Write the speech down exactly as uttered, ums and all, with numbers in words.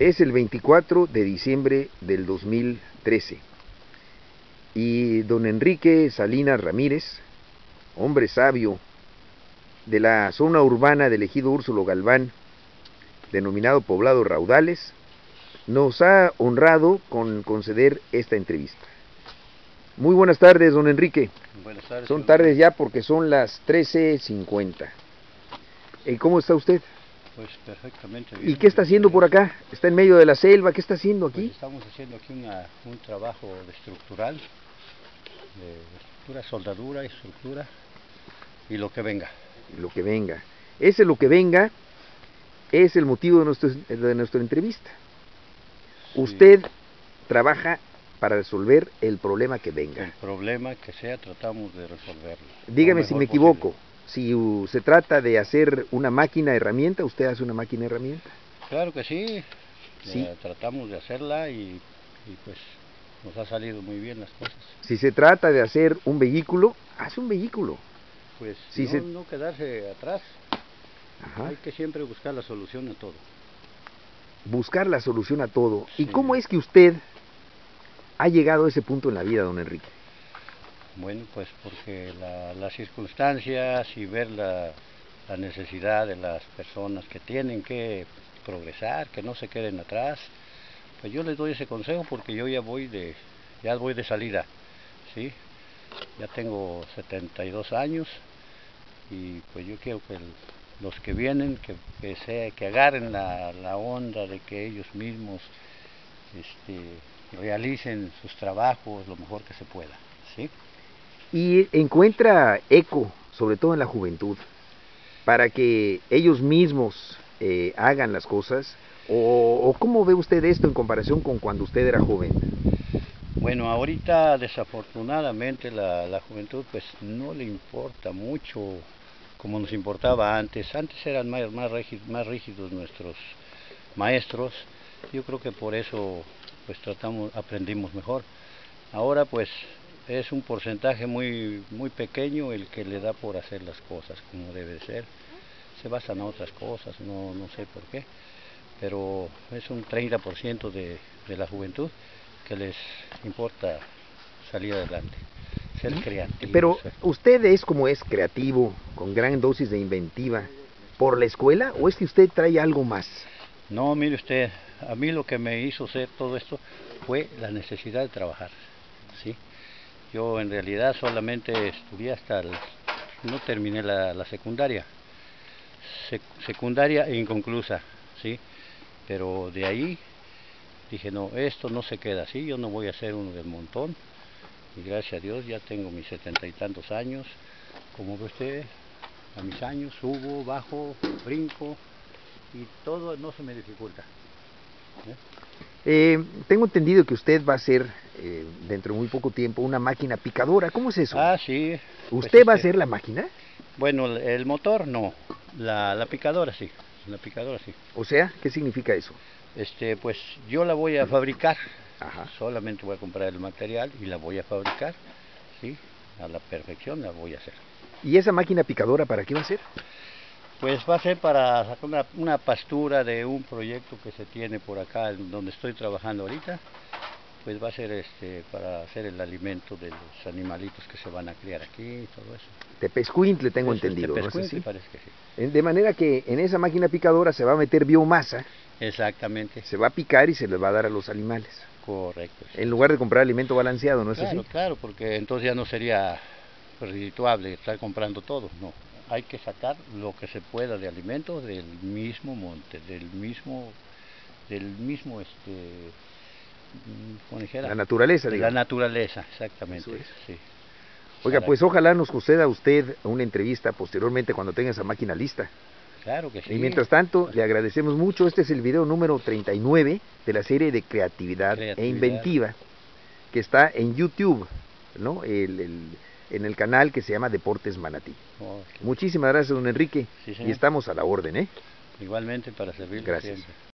Es el veinticuatro de diciembre del dos mil trece y don Enrique Salinas Ramírez, hombre sabio de la zona urbana del ejido Úrsulo Galván, denominado poblado Raudales, nos ha honrado con conceder esta entrevista. Muy buenas tardes, don Enrique. Buenas tardes. Son tardes ya porque son las trece cincuenta. ¿Y cómo está usted? Pues perfectamente bien. ¿Y qué está haciendo por acá? ¿Está en medio de la selva? ¿Qué está haciendo aquí? Pues estamos haciendo aquí una, un trabajo de estructural, de estructura, soldadura, estructura y lo que venga. Lo que venga. Ese lo que venga es el motivo de, nuestro, de nuestra entrevista. Sí. Usted trabaja para resolver el problema que venga. El problema que sea, tratamos de resolverlo. Dígame si me equivoco. Posible. Si se trata de hacer una máquina herramienta, ¿usted hace una máquina herramienta? Claro que sí, sí. Tratamos de hacerla y, y pues nos ha salido muy bien las cosas. Si se trata de hacer un vehículo, hace un vehículo. Pues si no, se... no quedarse atrás. Ajá. Hay que siempre buscar la solución a todo. Buscar la solución a todo. Sí. ¿Y cómo es que usted ha llegado a ese punto en la vida, don Enrique? Bueno, pues porque la, las circunstancias y ver la, la necesidad de las personas que tienen que progresar, que no se queden atrás, pues yo les doy ese consejo porque yo ya voy de, ya voy de salida, ¿sí? Ya tengo setenta y dos años y pues yo quiero que el, los que vienen, que, que, sea, que agarren la, la onda de que ellos mismos este, realicen sus trabajos lo mejor que se pueda, ¿sí? Y encuentra eco, sobre todo en la juventud, para que ellos mismos eh, hagan las cosas. O, ¿O cómo ve usted esto en comparación con cuando usted era joven? Bueno, ahorita desafortunadamente la, la juventud pues no le importa mucho como nos importaba antes. Antes eran más, más, rígidos, más rígidos nuestros maestros. Yo creo que por eso pues tratamos, aprendimos mejor. Ahora pues es un porcentaje muy muy pequeño el que le da por hacer las cosas como debe de ser. Se basan en otras cosas, no, no sé por qué, pero es un treinta por ciento de, de la juventud que les importa salir adelante, ser creativo. Pero ser... ¿usted es como es creativo, con gran dosis de inventiva, por la escuela o es que usted trae algo más? No, mire usted, a mí lo que me hizo hacer todo esto fue la necesidad de trabajar, ¿sí? Yo en realidad solamente estudié hasta el... no terminé la, la secundaria, Sec, secundaria e inconclusa, ¿sí? Pero de ahí dije, no, esto no se queda así, yo no voy a ser uno del montón. Y gracias a Dios ya tengo mis setenta y tantos años, como ve usted, a mis años subo, bajo, brinco y todo no se me dificulta. ¿Eh? Eh, tengo entendido que usted va a hacer eh, dentro de muy poco tiempo una máquina picadora. ¿Cómo es eso? Ah, sí. ¿Usted pues va a hacer la máquina? Bueno, el motor no, la, la picadora sí, la picadora sí. O sea, ¿qué significa eso? Este, pues yo la voy a fabricar. Ajá. Solamente voy a comprar el material y la voy a fabricar, sí, a la perfección la voy a hacer. ¿Y esa máquina picadora para qué va a ser? Pues va a ser para sacar una, una pastura de un proyecto que se tiene por acá, donde estoy trabajando ahorita. Pues va a ser este, para hacer el alimento de los animalitos que se van a criar aquí y todo eso. Tepescuintle tengo eso entendido, ¿no es así? Parece que sí. De manera que en esa máquina picadora se va a meter biomasa. Exactamente. Se va a picar y se le va a dar a los animales. Correcto. Sí. En lugar de comprar alimento balanceado, ¿no es claro, así? Claro, porque entonces ya no sería redituable estar comprando todo, no. Hay que sacar lo que se pueda de alimentos del mismo monte, del mismo, del mismo, este, Fonejera. La naturaleza, digamos. La naturaleza, exactamente. Es. Sí. Oiga, para pues que... ojalá nos conceda usted una entrevista posteriormente cuando tenga esa máquina lista. Claro que sí. Y mientras tanto, le agradecemos mucho. Este es el video número treinta y nueve de la serie de Creatividad, Creatividad. e Inventiva, que está en YouTube, ¿no? El... el en el canal que se llama Deportes Manatí. Oh, sí. Muchísimas gracias, don Enrique. Sí, y estamos a la orden, ¿eh? Igualmente para servirle. Gracias. Siempre.